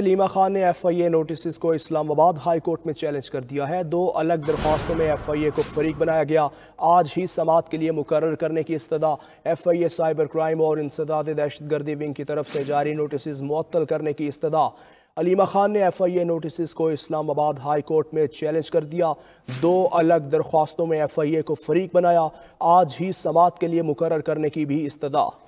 अलीमा खान ने FIA notice को Islamabad high court में चैलेंज कर दिया है। दो अलग दरख्वास्तों में एफआईए को फरीक बनाया गया। आज ही समाअत के लिए मुकर्रर करने की इस्तदा। एफआईए साइबर क्राइम और इंसदाद दहशतगर्दी विंग की तरफ से जारी नोटिस मुअत्तल करने की इस्तदा। अलीमा खान ने एफआईए नोटिस को इस्लामाबाद हाई कोर्ट में चैलेंज कर दिया। दो अलग दरख्वास्तों में एफआईए को फरीक बनाया। आज ही समाअत के लिए मुकर्रर करने की भी इस्तदा।